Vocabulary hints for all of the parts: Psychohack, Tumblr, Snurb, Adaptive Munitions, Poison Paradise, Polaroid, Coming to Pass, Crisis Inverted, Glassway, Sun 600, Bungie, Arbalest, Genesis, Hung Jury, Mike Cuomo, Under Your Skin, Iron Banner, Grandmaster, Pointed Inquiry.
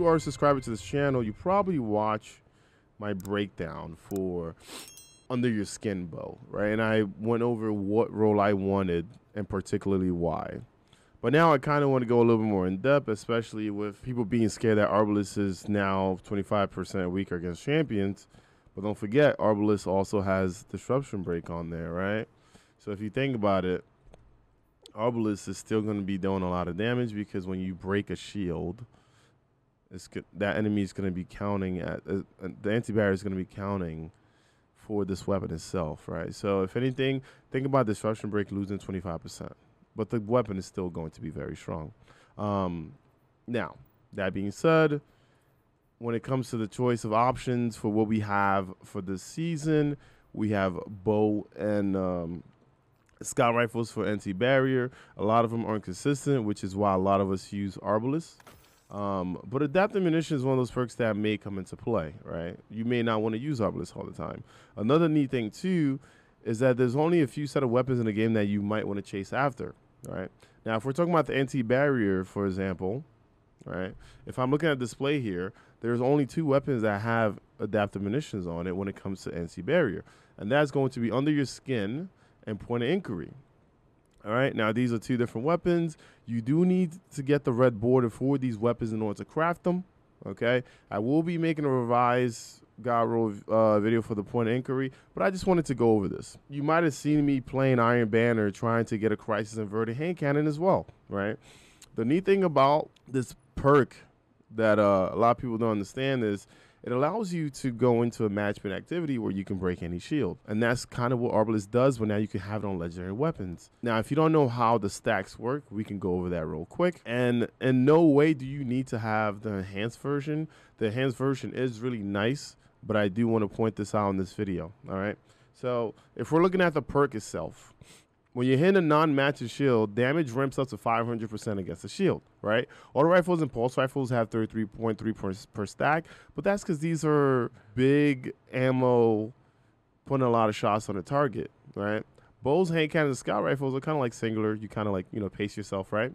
you are a subscriber to this channel, you probably watch my breakdown for Under Your Skin bow, right? And I went over what role I wanted and particularly why. But now I kind of want to go a little bit more in depth, especially with people being scared that Arbalest is now 25% weaker against champions. But don't forget, Arbalest also has disruption break on there, right? So if you think about it, Arbalest is still going to be doing a lot of damage because when you break a shield, that enemy is going to be counting at the anti-barrier is going to be counting for this weapon itself, right? So if anything, think about disruption break losing 25%, but the weapon is still going to be very strong. Now, that being said, when it comes to the choice of options for what we have for this season, we have bow and scout rifles for anti-barrier. A lot of them aren't consistent, which is why a lot of us use Arbalest. But adaptive munition is one of those perks that may come into play, right? You may not want to use Arbalest all the time. Another neat thing, too, is that there's only a few set of weapons in the game that you might want to chase after, right? Now, if we're talking about the anti-barrier, for example, right? If I'm looking at display here, there's only two weapons that have adaptive munitions on it when it comes to anti-barrier. And that's going to be Under Your Skin and Pointed Inquiry. All right, now these are two different weapons. You do need to get the red border for these weapons in order to craft them, okay? I will be making a revised guide roll video for the Pointed Inquiry, but I just wanted to go over this. You might have seen me playing Iron Banner trying to get a Crisis Inverted hand cannon as well, right? The neat thing about this perk that a lot of people don't understand is it allows you to go into a matchmade activity where you can break any shield. And that's kind of what Arbalest does, but now you can have it on legendary weapons. Now, if you don't know how the stacks work, we can go over that real quick. And in no way do you need to have the enhanced version. The enhanced version is really nice, but I do want to point this out in this video, all right? So if we're looking at the perk itself, when you hit a non-matching shield, damage ramps up to 500% against the shield, right? Auto rifles and pulse rifles have 33.3 per stack, but that's because these are big ammo, putting a lot of shots on the target, right? Bows, hand cannons, and scout rifles are kind of like singular. You kind of like, you know, pace yourself, right?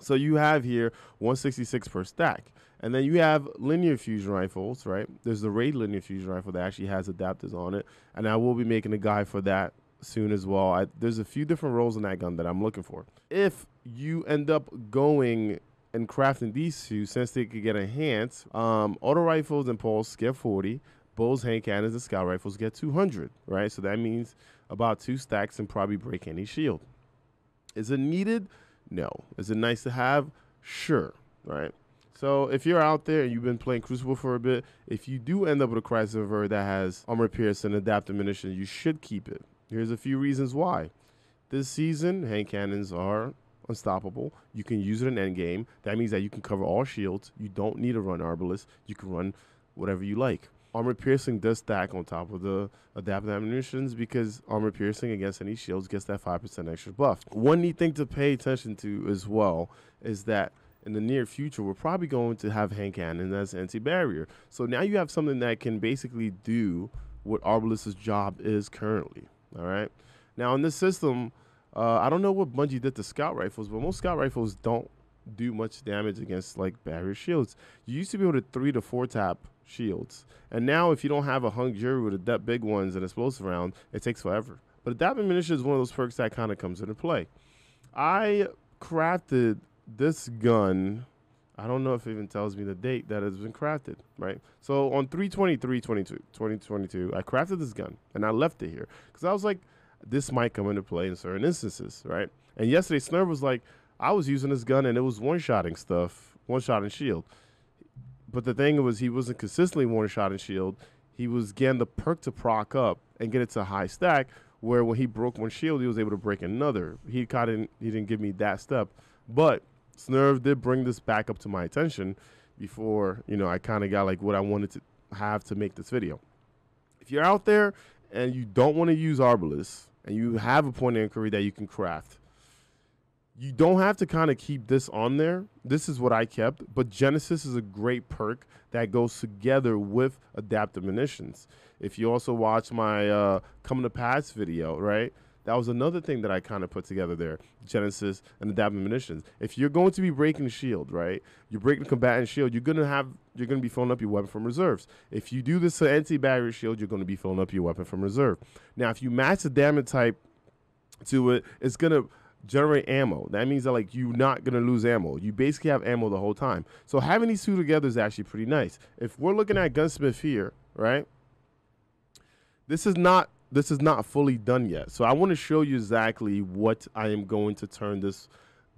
So you have here 166 per stack. And then you have linear fusion rifles, right? There's the Raid linear fusion rifle that actually has adapters on it, and I will be making a guide for that soon as well. There's a few different roles in that gun that I'm looking for. If you end up going and crafting these two, since they could get enhanced, auto rifles and pulse get 40, bows, hand cannons, and scout rifles get 200, right? So that means about 2 stacks and probably break any shield. Is it needed? No. Is it nice to have? Sure, right? So if you're out there and you've been playing Crucible for a bit, if you do end up with a Crisis Inverted that has armor pierce and adaptive munition, you should keep it. Here's a few reasons why. This season, hand cannons are unstoppable. You can use it in endgame. That means that you can cover all shields. You don't need to run Arbalest. You can run whatever you like. Armor piercing does stack on top of the adaptive ammunitions because armor piercing against any shields gets that 5% extra buff. One neat thing to pay attention to as well is that in the near future, we're probably going to have hand cannons as anti-barrier. So now you have something that can basically do what Arbalest's job is currently. All right. Now, in this system, I don't know what Bungie did to scout rifles, but most scout rifles don't do much damage against, like, barrier shields. You used to be able to 3- to 4-tap shields. And now, if you don't have a Hung Jury with that big ones and explosive round, it takes forever. But adaptive munition is one of those perks that kind of comes into play. I crafted this gun. I don't know if it even tells me the date that it's been crafted, right? So on 3/23/2022, I crafted this gun, and I left it here because I was like, this might come into play in certain instances, right? And yesterday, Snurb was like, I was using this gun, and it was one-shotting stuff, one-shotting shield. But the thing was, he wasn't consistently one-shotting shield. He was getting the perk to proc up and get it to a high stack, where when he broke one shield, he was able to break another. He didn't give me that step, but Snurb did bring this back up to my attention before, you know, I kind of got like what I wanted to have to make this video. If you're out there and you don't want to use Arbalest and you have a Pointed Inquiry that you can craft, you don't have to kind of keep this on there. This is what I kept, but Genesis is a great perk that goes together with adaptive munitions. If you also watch my Coming to Pass video, right? That was another thing that I kind of put together there, Genesis and Adaptive Munitions. If you're going to be breaking shield, right, you're breaking combatant shield, you're going to be filling up your weapon from reserves. If you do this to anti-barrier shield, you're going to be filling up your weapon from reserve. Now, if you match the damage type to it, it's going to generate ammo. That means that, like, you're not going to lose ammo. You basically have ammo the whole time. So having these two together is actually pretty nice. If we're looking at Gunsmith here, right, this is not fully done yet. So I want to show you exactly what I am going to turn this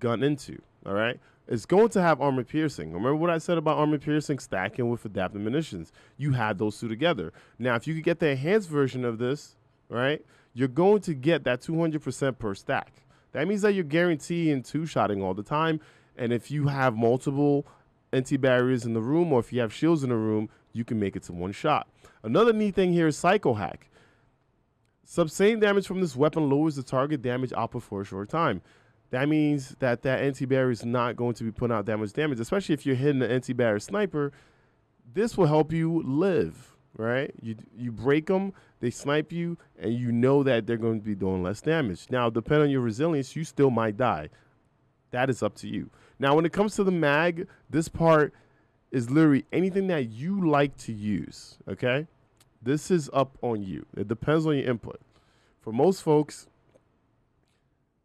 gun into, all right? It's going to have armor piercing. Remember what I said about armor piercing stacking with adaptive munitions? You had those two together. Now, if you could get the enhanced version of this, right, you're going to get that 200% per stack. That means that you're guaranteeing two-shotting all the time, and if you have multiple anti-barriers in the room or if you have shields in the room, you can make it to one shot. Another neat thing here is Psychohack. Sustained damage from this weapon lowers the target damage output for a short time. That means that anti-barrier is not going to be putting out that much damage, especially if you're hitting an anti-barrier sniper. This will help you live, right? You break them, they snipe you, and you know that they're going to be doing less damage. Now, depending on your resilience, you still might die. That is up to you. Now, when it comes to the mag, this part is literally anything that you like to use, okay? This is up on you. It depends on your input. For most folks,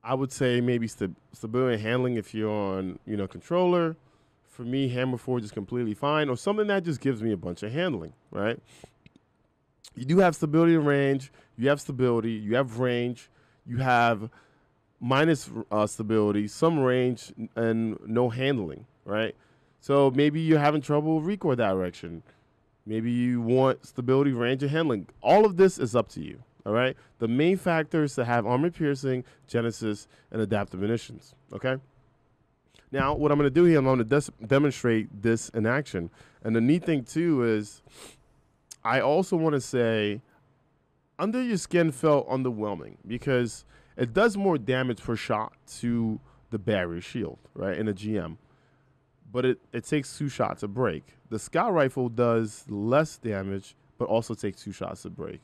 I would say maybe stability and handling if you're on, you know, controller. For me, hammer forge is completely fine, or something that just gives me a bunch of handling, right? You do have stability and range. You have stability. You have range. You have minus stability, some range, and no handling, right? So maybe you're having trouble with recoil direction. Maybe you want stability, range, and handling. All of this is up to you, all right? The main factor is to have armor piercing, Genesis, and adaptive munitions, okay? Now, what I'm going to do here, I'm going to demonstrate this in action. And the neat thing, too, is I also want to say Under Your Skin felt underwhelming because it does more damage per shot to the barrier shield, right, in a GM. But it takes two shots to break. The scout rifle does less damage, but also takes two shots to break.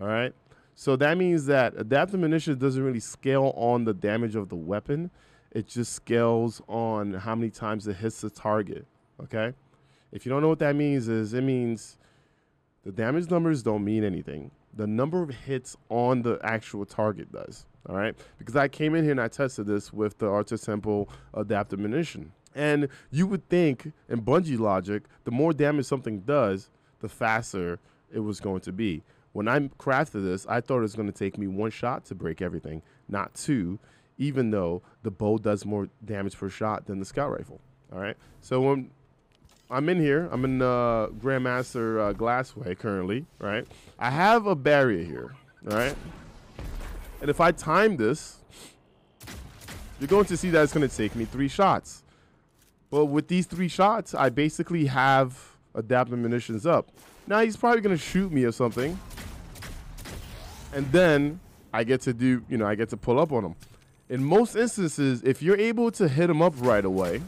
All right? So that means that adaptive munitions doesn't really scale on the damage of the weapon. It just scales on how many times it hits the target, okay? If you don't know what that means, is it means the damage numbers don't mean anything. The number of hits on the actual target does, all right? Because I came in here and I tested this with the Archer Temple adaptive munition. And you would think, in Bungie logic, the more damage something does, the faster it was going to be. When I crafted this, I thought it was going to take me one shot to break everything, not two, even though the bow does more damage per shot than the scout rifle. All right? So when I'm in here, I'm in Grandmaster Glassway currently, right? I have a barrier here, all right? And if I time this, you're going to see that it's going to take me three shots. But with these three shots, I basically have adaptive munitions up. Now, he's probably going to shoot me or something. And then I get to do, you know, I get to pull up on him. In most instances, if you're able to hit him up right away,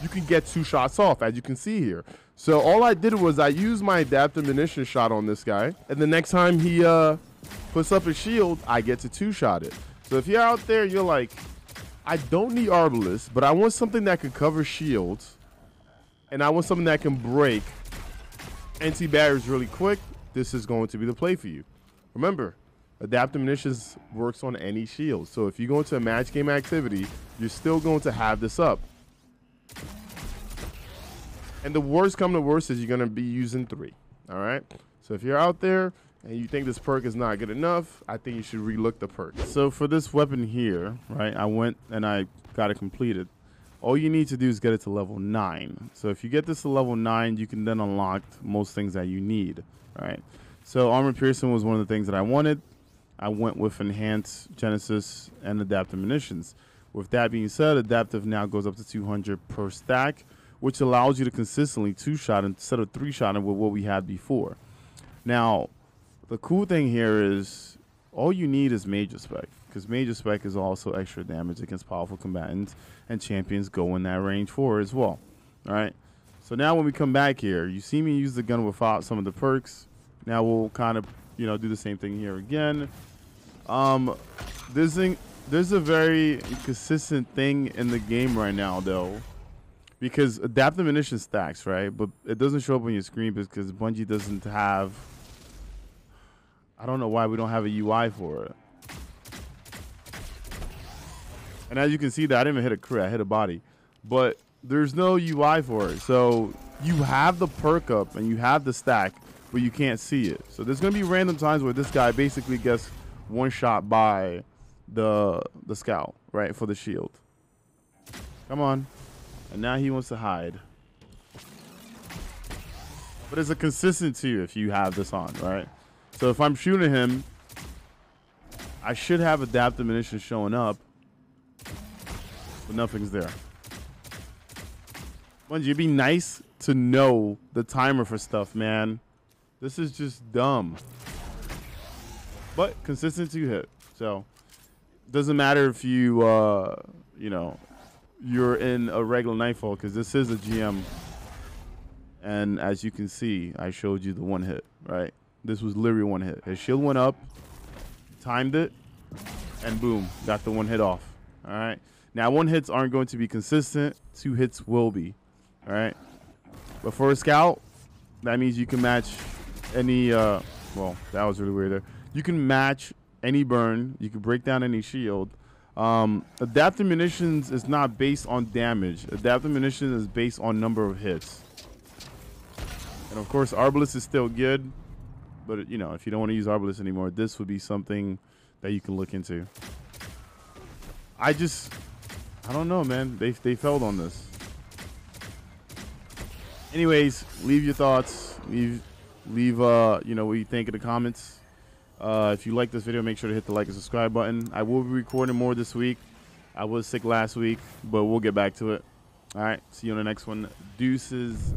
you can get two shots off, as you can see here. So all I did was I used my adaptive munition shot on this guy. And the next time he puts up his shield, I get to two-shot it. So if you're out there, you're like, I don't need Arbalest, but I want something that can cover shields, and I want something that can break anti-barriers really quick. This is going to be the play for you. Remember, adaptive munitions works on any shield, so if you go into a match game activity, you're still going to have this up. And the worst come to worst is you're going to be using three, all right? So if you're out there and you think this perk is not good enough, I think you should relook the perk. So for this weapon here, right, I went and I got it completed. All you need to do is get it to level 9. So if you get this to level 9, you can then unlock most things that you need, right? So armor piercing was one of the things that I wanted. I went with enhanced Genesis and adaptive munitions. With that being said, adaptive now goes up to 200 per stack, which allows you to consistently two-shot instead of three-shot with what we had before. Now, the cool thing here is all you need is Major Spec, because Major Spec is also extra damage against powerful combatants, and champions go in that range for as well. All right. So now when we come back here, you see me use the gun without some of the perks. Now we'll kind of you know, do the same thing here again. There's a very consistent thing in the game right now, though, because adaptive munition stacks, right? But it doesn't show up on your screen because Bungie doesn't have... I don't know why we don't have a UI for it. And as you can see, that I didn't even hit a crit, I hit a body. But there's no UI for it. So you have the perk up and you have the stack, but you can't see it. So there's going to be random times where this guy basically gets one shot by the scout, right, for the shield. Come on. And now he wants to hide. But it's a consistency if you have this on, right? So if I'm shooting him, I should have adaptive munitions showing up, but nothing's there. Bungie, it'd be nice to know the timer for stuff, man. This is just dumb. But consistency hit. So doesn't matter if you, you know, you're in a regular nightfall, because this is a GM. And as you can see, I showed you the one hit, right? This was literally one hit. His shield went up, timed it, and boom, got the one hit off. All right. Now, one hits aren't going to be consistent. Two hits will be, all right? But for a scout, that means you can match any, well, that was really weird there. You can match any burn. You can break down any shield. Adaptive munitions is not based on damage. Adaptive munitions is based on number of hits. And, of course, Arbalest is still good. But, you know, if you don't want to use Arbalest anymore, this would be something that you can look into. I don't know, man. They failed on this. Anyways, leave your thoughts. Leave you know, what you think in the comments. If you like this video, make sure to hit the like and subscribe button. I will be recording more this week. I was sick last week, but we'll get back to it. All right, see you on the next one. Deuces.